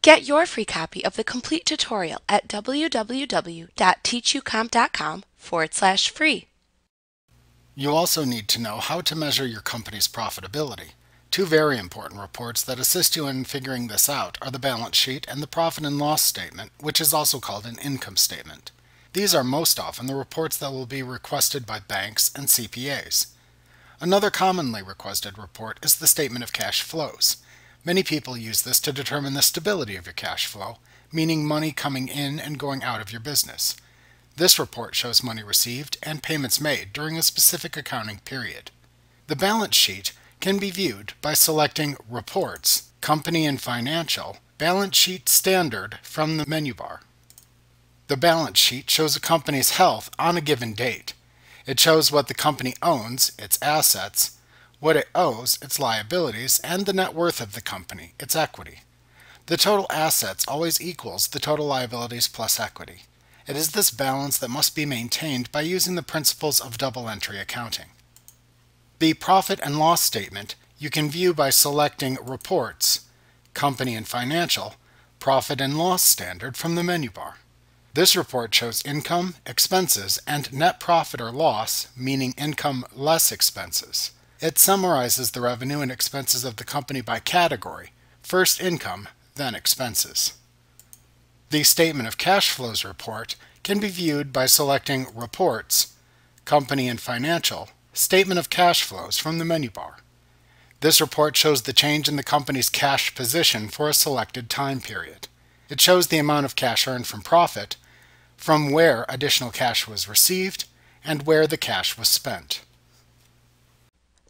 Get your free copy of the complete tutorial at www.teachucomp.com/free. You also need to know how to measure your company's profitability. Two very important reports that assist you in figuring this out are the balance sheet and the profit and loss statement, which is also called an income statement. These are most often the reports that will be requested by banks and CPAs. Another commonly requested report is the statement of cash flows. Many people use this to determine the stability of your cash flow, meaning money coming in and going out of your business. This report shows money received and payments made during a specific accounting period. The balance sheet can be viewed by selecting Reports, Company and Financial, Balance Sheet Standard from the menu bar. The balance sheet shows a company's health on a given date. It shows what the company owns, its assets, what it owes, its liabilities, and the net worth of the company, its equity. The total assets always equals the total liabilities plus equity. It is this balance that must be maintained by using the principles of double-entry accounting. The profit and loss statement you can view by selecting Reports, Company and Financial, Profit and Loss Standard from the menu bar. This report shows income, expenses, and net profit or loss, meaning income less expenses. It summarizes the revenue and expenses of the company by category, first income, then expenses. The Statement of Cash Flows report can be viewed by selecting Reports, Company and Financial, Statement of Cash Flows from the menu bar. This report shows the change in the company's cash position for a selected time period. It shows the amount of cash earned from profit, from where additional cash was received, and where the cash was spent.